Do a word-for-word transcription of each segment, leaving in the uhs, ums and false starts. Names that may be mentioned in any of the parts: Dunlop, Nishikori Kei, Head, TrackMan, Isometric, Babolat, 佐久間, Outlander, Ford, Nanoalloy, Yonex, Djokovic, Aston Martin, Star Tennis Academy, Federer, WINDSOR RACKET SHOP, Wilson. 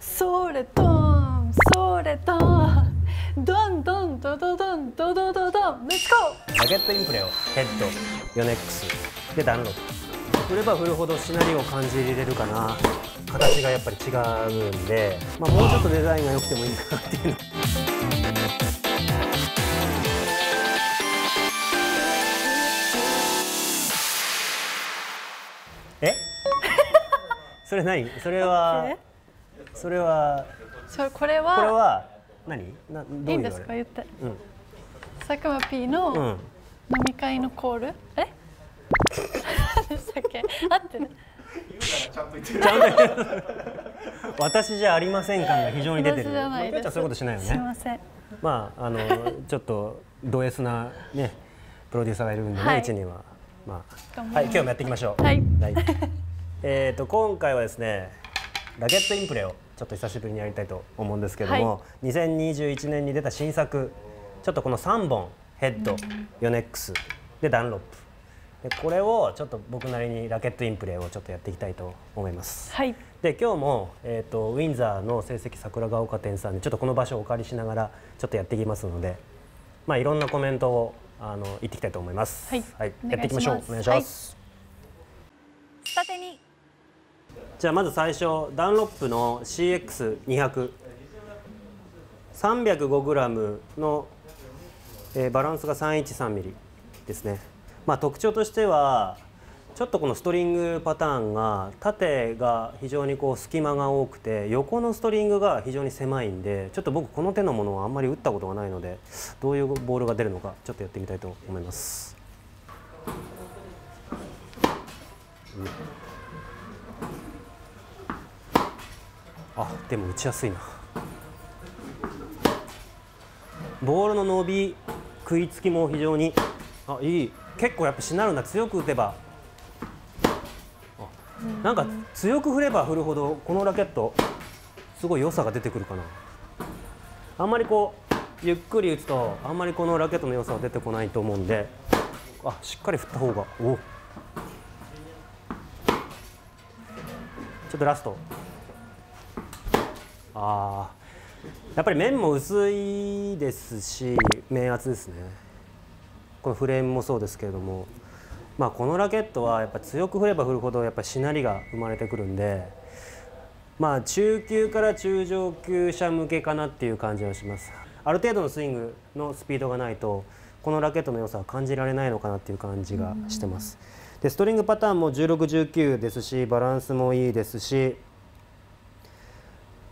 それとんそれとんどんどんどどどんどどどどんレッツゴー。ラケットインプレをヘッドヨネックスでダウンロード。振れば振るほどしなりを感じれるかな。形がやっぱり違うんで、まあ、もうちょっとデザインが良くてもいいかなっていうの。え？それ何？それはそれはそれこれはこれは何？などういうの？いいんですか言って。うん。佐久間 P の飲み会のコール？うん、え？何でしたっけ？合ってる？ちゃんと言ってる。私じゃありません感が非常に出てる。私じゃないです。まあ、そういうことしないよね。すみません。まああのちょっとド S なねプロデューサーがいるんでね、はい、うちにはまあはい今日もやっていきましょう。はい。はい、えっと今回はですねラケットインプレをちょっと久しぶりにやりたいと思うんですけども、はい、にせんにじゅういちねんに出た新作ちょっとこのさんぼんヘッド、うん、ヨネックスでダンロップ。でこれをちょっと僕なりにラケットインプレーをちょっとやっていきたいと思います。はい、で今日も、えー、とウィンザーの成績桜ヶ丘店さんにちょっとこの場所をお借りしながらちょっとやっていきますので、まあ、いろんなコメントをあの言っていきたいと思います。はい、はい、やっていきましょう。お願いします。はい、下手にじゃあまず最初ダンロップの シーエックスにひゃく さんびゃくごグラム の、えー、バランスが さんいちさんミリ ですね。まあ、特徴としてはちょっとこのストリングパターンが縦が非常にこう隙間が多くて横のストリングが非常に狭いんで、ちょっと僕この手のものはあんまり打ったことがないのでどういうボールが出るのかちょっとやってみたいと思います。うん、あ、でも打ちやすいな。ボールの伸び食いつきも非常にあいい。結構やっぱしなるんだ。強く打てばなんか強く振れば振るほどこのラケットすごい良さが出てくるかな。あんまりこうゆっくり打つとあんまりこのラケットの良さは出てこないと思うんで、あしっかり振った方がおちょっとラストあやっぱり面も薄いですし面厚ですね。このフレームもそうですけれども、まあ、このラケットはやっぱ強く振れば振るほどやっぱしなりが生まれてくるんで、まあ、中級から中上級者向けかなっていう感じはします。ある程度のスイングのスピードがないとこのラケットの良さは感じられないのかなっていう感じがしてます。でストリングパターンもじゅうろく、じゅうきゅうですしバランスもいいですし、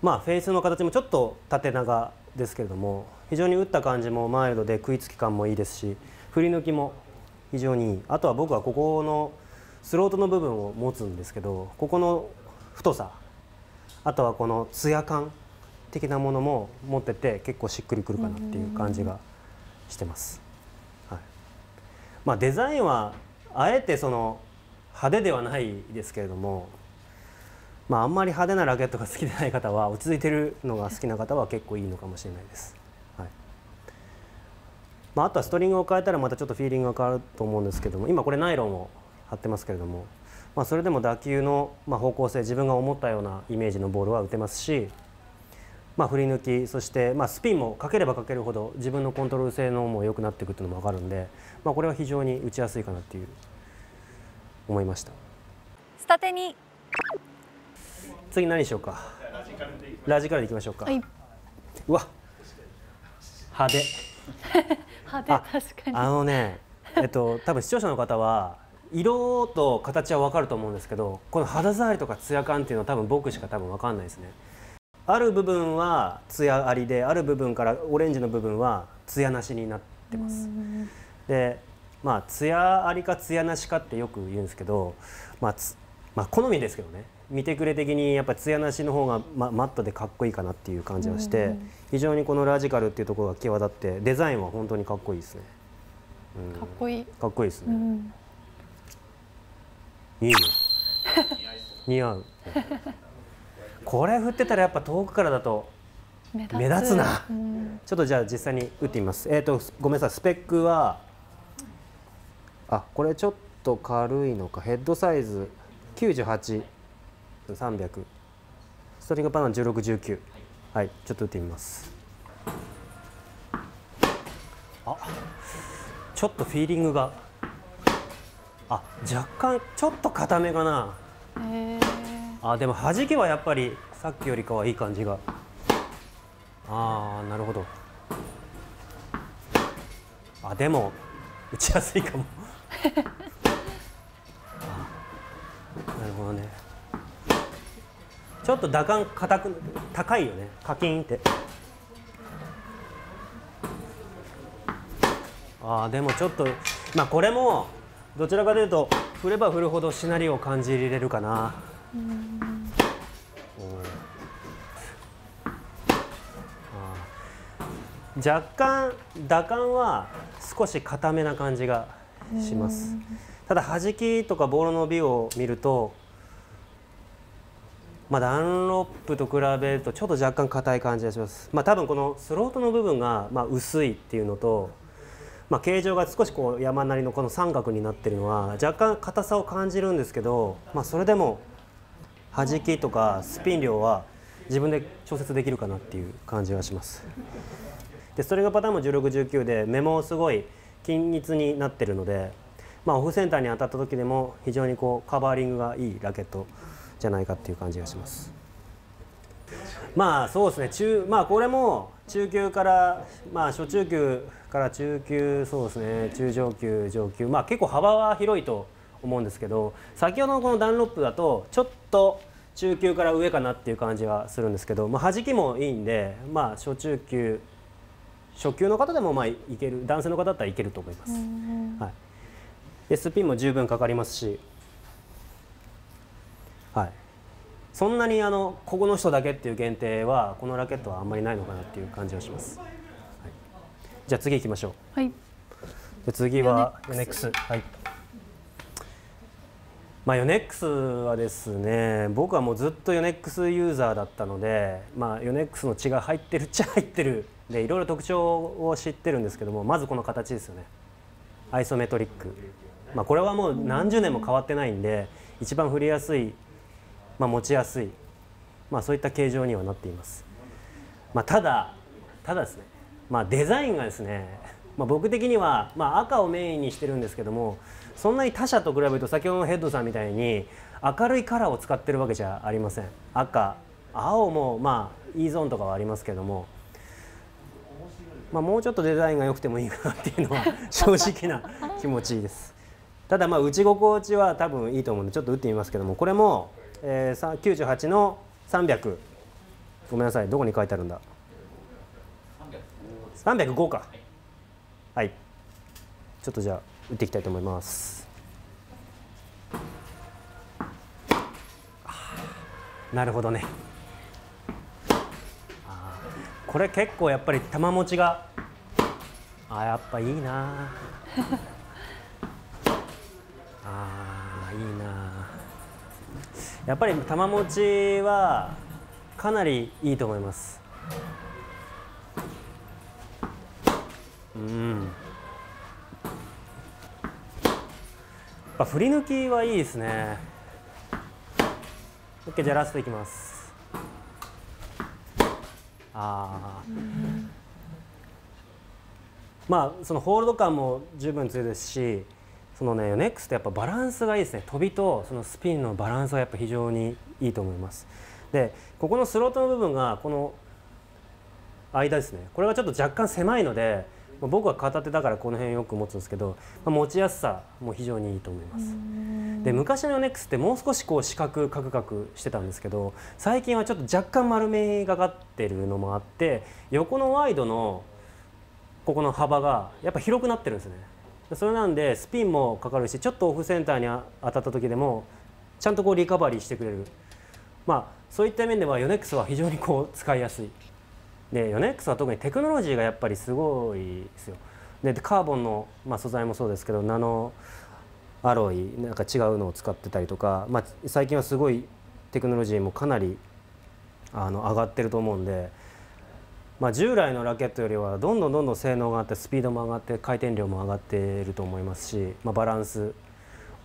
まあ、フェースの形もちょっと縦長ですけれども非常に打った感じもマイルドで食いつき感もいいですし振り抜きも非常にいい。あとは僕はここのスロートの部分を持つんですけど、ここの太さあとはこのツヤ感的なものも持ってて結構しっくりくるかなっていう感じがしてます、はい。まあ、デザインはあえてその派手ではないですけれども、まあ、あんまり派手なラケットが好きでない方は落ち着いてるのが好きな方は結構いいのかもしれないです。まあ、あとはストリングを変えたらまたちょっとフィーリングが変わると思うんですけども、今これナイロンを貼ってますけれども、まあ、それでも打球の方向性自分が思ったようなイメージのボールは打てますし、まあ、振り抜きそしてまあスピンもかければかけるほど自分のコントロール性能も良くなっていくというのも分かるんで、まあ、これは非常に打ちやすいかなっていう思いました。下手に次何しようか。ラジカルでいきましょうか。はい、うわ派手あ、あのね、えっと多分視聴者の方は色と形は分かると思うんですけど、この肌触りとかツヤ感っていうのは多分僕しか多分分かんないですね。ある部分はツヤありで、ある部分からオレンジの部分はツヤなしになってます。で、まあツヤありかツヤなしかってよく言うんですけど、まあつ、まあ好みですけどね。見てくれ的にやっぱりツヤなしの方がマットでかっこいいかなっていう感じがして、非常にこのラジカルっていうところが際立ってデザインは本当にかっこいいですね。うん、かっこいいかっこいいですね。うん、いいね似合うこれ振ってたらやっぱ遠くからだと目立つ、目立つな、うん、ちょっとじゃあ実際に打ってみます。えっとごめんなさいスペックはあこれちょっと軽いのかヘッドサイズきゅうじゅうはちさんびゃくストリングパターンじゅうろく、じゅうきゅう、はい、ちょっと打ってみます。あ、ちょっとフィーリングが、あ、若干ちょっと硬めかな。あ、でも弾けはやっぱりさっきよりかはいい感じが。ああ、なるほど。あ、でも打ちやすいかも。あ、なるほどね。ちょっと打感硬く、高いよね。カキンって。ああ、でもちょっと、まあこれもどちらかというと振れば振るほどしなりを感じれるかな。うん、若干打感は少し硬めな感じがします。ただ弾きとかボールの伸びを見ると、まあ、ダンロップと比べるとちょっと若干硬い感じがします。まあ、多分このスロートの部分がまあ薄いっていうのと、まあ、形状が少しこう山なりのこの三角になってるのは若干硬さを感じるんですけど、まあ、それでも弾きとかスピン量は自分で調節できるかなっていう感じがします。でストリングパターンもじゅうろく、じゅうきゅうで目もすごい均一になってるので、まあ、オフセンターに当たった時でも非常にこうカバーリングがいいラケットじゃないかっていう感じがします。まあそうですね、中、まあ、これも中級から、まあ、初中級から中級、そうですね、中上級、上級、まあ、結構幅は広いと思うんですけど、先ほどのこのダンロップだとちょっと中級から上かなっていう感じはするんですけど、まあ、弾きもいいんで、まあ、初中級初級の方でもまあいける、男性の方だったらいけると思います。はい、でスピンも十分かかりますし、はい、そんなにあのここの人だけっていう限定はこのラケットはあんまりないのかなっていう感じがします。はい、じゃあ次行きましょう。はい、で次はヨネックス。はい、まあ、ヨネックスはですね、僕はもうずっとヨネックスユーザーだったので、まあ、ヨネックスの血が入ってるっちゃ入ってる。でいろいろ特徴を知ってるんですけども、まずこの形ですよね、アイソメトリック、まあ、これはもう何十年も変わってないんで一番振りやすい、まあ、持ちやすい、まあ、そういった形状にはなっています。まあ、ただただですね、まあ、デザインがですね、まあ、僕的にはまあ赤をメインにしてるんですけども、そんなに他社と比べると先ほどのヘッドさんみたいに明るいカラーを使ってるわけじゃありません。赤、青もまあ E ゾーンとかはありますけども、まあもうちょっとデザインが良くてもいいかなっていうのは正直な気持ちです。ただまあ打ち心地は多分いいと思うのでちょっと打ってみますけども、これもえきゅうじゅうはちのさんびゃく、ごめんなさい、どこに書いてあるんだ、さんびゃくごか。はい、ちょっとじゃあ打っていきたいと思います。なるほどね。これ結構やっぱり球持ちが、あ、やっぱいいな。あ、いいな。やっぱり球持ちはかなりいいと思います。うん。あ、振り抜きはいいですね。オッケー、じゃあラストいきます。あまあそのホールド感も十分強いですし、そのねヨネックスってやっぱバランスがいいですね。飛びとそのスピンのバランスがやっぱ非常にいいと思います。でここのスロートの部分がこの間ですね、これがちょっと若干狭いので、まあ、僕は片手だからこの辺よく持つんですけど、まあ、持ちやすさも非常にいいと思います。で昔のヨネックスってもう少しこう四角カクカクしてたんですけど、最近はちょっと若干丸めがかってるのもあって、横のワイドのここの幅がやっぱ広くなってるんですね。それなんでスピンもかかるし、ちょっとオフセンターに当たった時でもちゃんとこうリカバリーしてくれる、まあ、そういった面ではヨネックスは非常にこう使いやすい。でヨネックスは特にテクノロジーがやっぱりすごいですよ。でカーボンの、まあ、素材もそうですけど、ナノアロイなんか違うのを使ってたりとか、まあ、最近はすごいテクノロジーもかなりあの上がってると思うんで、まあ、従来のラケットよりはどんどんどんどん性能が上がって、スピードも上がって回転量も上がっていると思いますし、まあ、バランス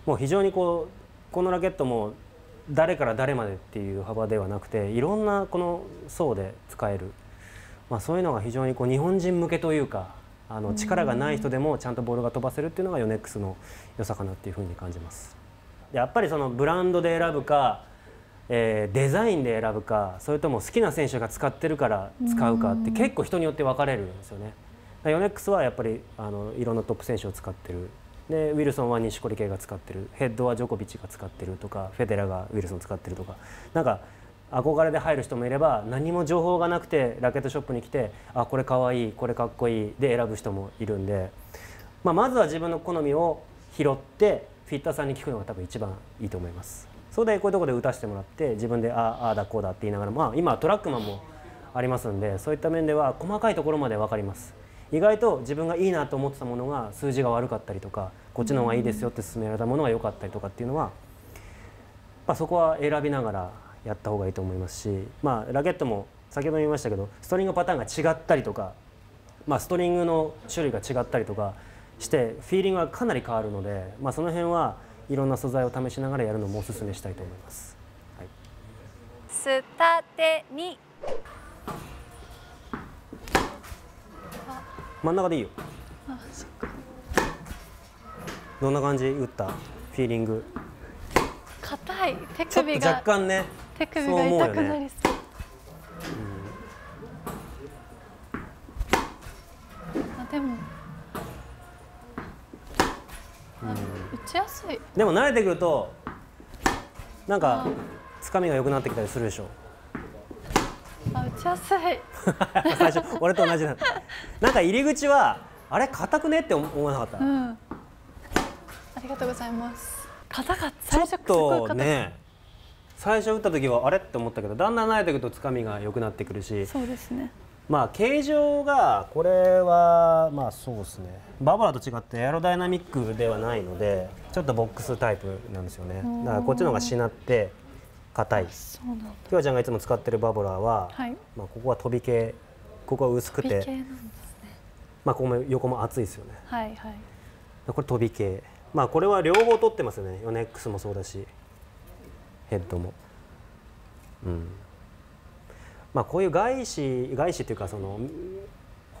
もう非常にこうこのラケットも誰から誰までっていう幅ではなくて、いろんなこの層で使える、まあ、そういうのが非常にこう日本人向けというか、あの力がない人でもちゃんとボールが飛ばせるっていうのがヨネックスの良さかなっていうふうに感じます。やっぱりそのブランドで選ぶか、えー、デザインで選ぶか、それとも好きな選手が使ってるから使うかって結構人によって分かれるんですよね。ヨネックスはやっぱりあのいろんなトップ選手を使ってる。でウィルソンは錦織圭が使ってる、ヘッドはジョコビッチが使ってるとか、フェデラーがウィルソン使ってるとか、なんか憧れで入る人もいれば、何も情報がなくてラケットショップに来て、あこれかわいい、これかっこいいで選ぶ人もいるんで、まあ、まずは自分の好みを拾ってフィッターさんに聞くのが多分一番いいと思います。それでこういうところで打たせてもらって、自分でああだこうだって言いながら、まあ、今はトラックマンもありますんで、そういった面では細かいところまで分かります。意外と自分がいいなと思ってたものが数字が悪かったりとか、こっちの方がいいですよって勧められたものが良かったりとかっていうのは、まあ、そこは選びながらやった方がいいと思いますし、まあ、ラケットも先ほど言いましたけど、ストリングパターンが違ったりとか、まあ、ストリングの種類が違ったりとかしてフィーリングはかなり変わるので、まあ、その辺はいろんな素材を試しながらやるのもおすすめしたいと思います。はい、スタテニ真ん中でいいよ。あ、そっか。どんな感じ？打ったフィーリング。硬い。手首が若干ね。手首が痛くなりそう。あ、でも。打ちやすい。でも慣れてくるとなんか掴みが良くなってきたりするでしょ。あ、打ちやすい。最初俺と同じなんだ。なんか入り口はあれ硬くねって思わなかった。うん、ありがとうございます。硬かった。最初ちょっとね、最初打った時はあれって思ったけど、だんだん慣れてくるとつかみが良くなってくるし。そうですね。まあ形状がこれはまあそうですね。バーバラと違ってエアロダイナミックではないので、ちょっとボックスタイプなんですよね。だからこっちの方がしなって。硬い。きょうちゃんがいつも使ってるバボラーは、はい、まあここは飛び系、ここは薄くて、ね、まあここも横も厚いですよね。はいはい。これ飛び系、まあこれは両方取ってますよね。ヨネックスもそうだし、ヘッドも。うん。まあこういう外資外資っていうか、その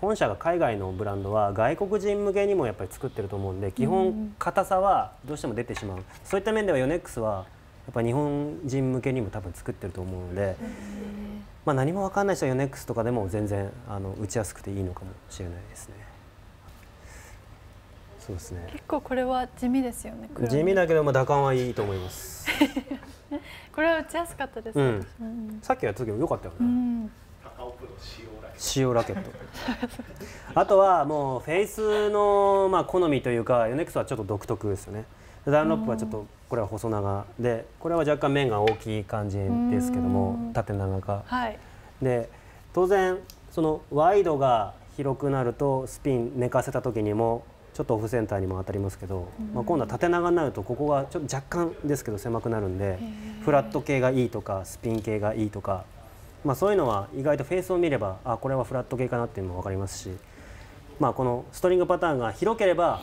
本社が海外のブランドは外国人向けにもやっぱり作ってると思うんで、基本硬さはどうしても出てしまう。うん、そういった面ではヨネックスは。やっぱ日本人向けにも多分作ってると思うので、まあ何も分かんない人はヨネックスとかでも全然あの打ちやすくていいのかもしれないですね。そうですね。結構これは地味ですよね。地味だけどまあ打感はいいと思います。これは打ちやすかったです。うん、さっきやった時も良かったよね。うん、塩ラケット。あとはもうフェイスのまあ好みというか、ヨネックスはちょっと独特ですよね。ダンロップはちょっとこれは細長で、これは若干面が大きい感じですけども、縦長か、はい、で当然そのワイドが広くなるとスピン寝かせた時にもちょっとオフセンターにも当たりますけど、まあ今度は縦長になるとここがちょっと若干ですけど狭くなるんで、フラット系がいいとかスピン系がいいとか、まあ、そういうのは意外とフェースを見ればあこれはフラット系かなっていうのも分かりますし、まあ、このストリングパターンが広ければ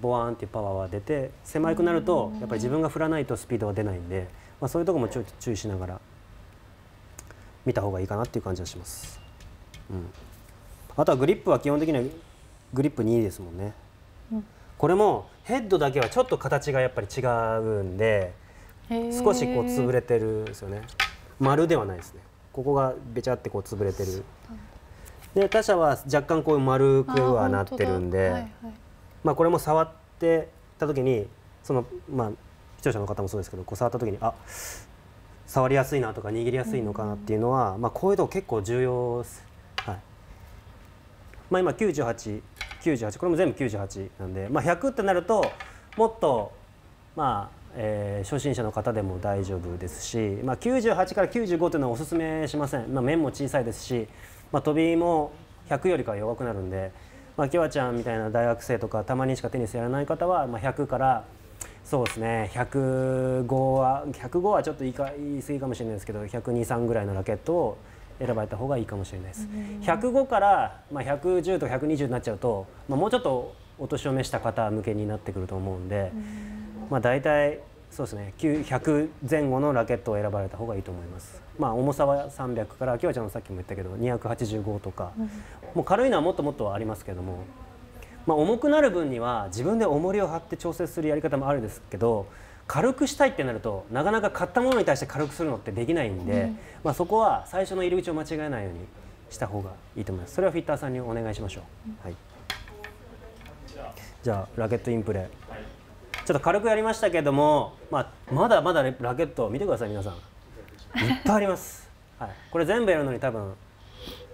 ボワーンっていうパワーは出て、狭くなるとやっぱり自分が振らないとスピードは出ないんで、まあ、そういうところもちょっと注意しながら見た方がいいかなっていう感じがします、うん、あとはグリップは基本的にはグリップにですもんね、うん、これもヘッドだけはちょっと形がやっぱり違うんで少しこう潰れてるんですよね。丸ではないですね。ここがべちゃってこう潰れてるで、他社は若干こう丸くはなってるんで、まあこれも触ってた時にそのまあ視聴者の方もそうですけど、こう触った時にあ触りやすいなとか握りやすいのかなっていうのは、まあこういうとこ結構重要です、はい。まあ今きゅうじゅうはち、きゅうじゅうはちこれも全部きゅうじゅうはちなんで、まあひゃくってなるともっとまあえ初心者の方でも大丈夫ですし、まあきゅうじゅうはちからきゅうじゅうごっていうのはおすすめしません。まあ面も小さいですし、まあ飛びもひゃくよりかは弱くなるんで。まあ、きょわちゃんみたいな大学生とかたまにしかテニスやらない方は、まあ、ひゃくからそうですねひゃくごはひゃくごはちょっと言い過ぎかもしれないですけど、ひゃくにじゅうさんぐらいのラケットを選ばれた方がいいかもしれないです。ひゃくごから、まあ、ひゃくじゅうとかひゃくにじゅうになっちゃうと、まあ、もうちょっとお年を召した方向けになってくると思うんで、まあ、大体そうですね、ひゃくぜんごのラケットを選ばれた方がいいと思います。まあ、重さはさんびゃくから、きょうちゃんのさっきも言ったけどにひゃくはちじゅうごとか、うん、もう軽いのはもっともっとありますけども、まあ、重くなる分には自分で重りを張って調整するやり方もあるんですけど、軽くしたいってなるとなかなか買ったものに対して軽くするのってできないんで、うん、まあ、そこは最初の入り口を間違えないようにした方がいいと思います。それはフィッターさんにお願いしましょう。うん、はい、じゃあラケットインプレー、ちょっと軽くやりましたけども、まあ、まだまだラケットを見てください、皆さんいっぱいあります、はい、これ全部やるのに多分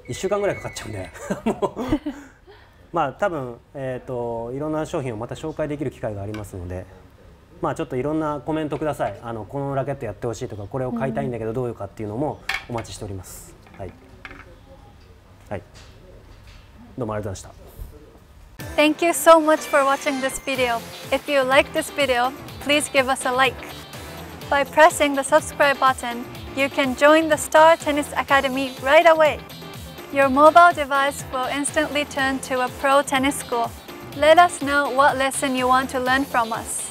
いっしゅうかんぐらいかかっちゃうんでもうまあ多分、えー、といろんな商品をまた紹介できる機会がありますので、まあ、ちょっといろんなコメントください。あのこのラケットやってほしいとか、これを買いたいんだけどどういうかっていうのもお待ちしております、はいはい、どうもありがとうございました。Thank you so much for watching this video. If you like this video, please give us a like. By pressing the subscribe button, you can join the Star Tennis Academy right away. Your mobile device will instantly turn to a pro tennis school. Let us know what lesson you want to learn from us.